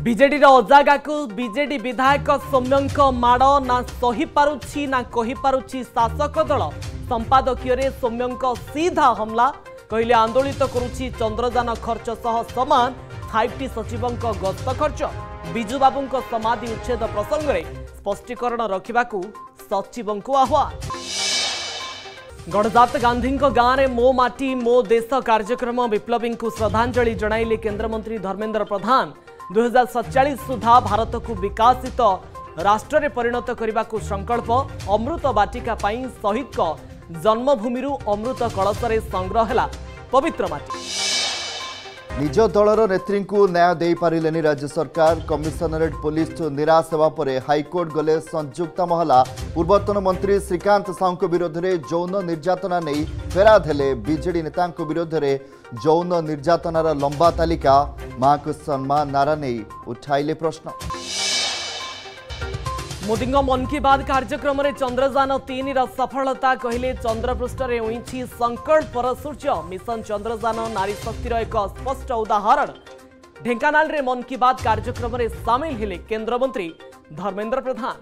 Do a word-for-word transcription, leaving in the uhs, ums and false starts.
BJD अजागा को BJD विधायक सौम्यों माड़ ना सही पारुछि ना कही पारुछि शासक दल संपादकीय सौम्यों सीधा हमला कहले आंदोलित करुछि चंद्रयान खर्च सह समान फाइव टी सचिव गत खर्च बिजू बाबू समाधि उच्छेद प्रसंग में स्पष्टीकरण रखा सचिव को आह्वान। गणदात गांधी गाँव में मो माटी मो देश कार्यक्रम विप्लवी को श्रद्धांजलि जणाइले केन्द्रमंत्री धर्मेन्द्र प्रधान। दुई हजार सतचाश सुधा भारत को विकासित राष्ट्र में परिणत करने को संकल्प अमृत बाटिका शहीद जन्मभूमि अमृत कलश में संग्रह है पवित्र माटी। निज दलर नेत्री को न्याय दे पारे राज्य सरकार। कमिशनरेट पुलिस निराश होगापर हाइकोर्ट गले संयुक्त महला। पूर्वतन मंत्री श्रीकांत साहू के विरोध में यौन निर्यातना नहीं फेराद हेले बीजेडी नेता विरोध में यौन निर्यातनार लंबा तालिका। मां को सम्मान नारा नहीं उठाइले प्रश्न। मोदी मन की बात कार्यक्रम में चंद्रयान तीन सफलता कहले चंद्रपृष्ठ में उइछि संकल्पर सूर्य। मिशन चंद्रयान नारी शक्तिर एक स्पष्ट उदाहरण। ढेंकानाल रे मन की बात कार्यक्रम में सामिल हेले केन्द्रमंत्री धर्मेन्द्र प्रधान।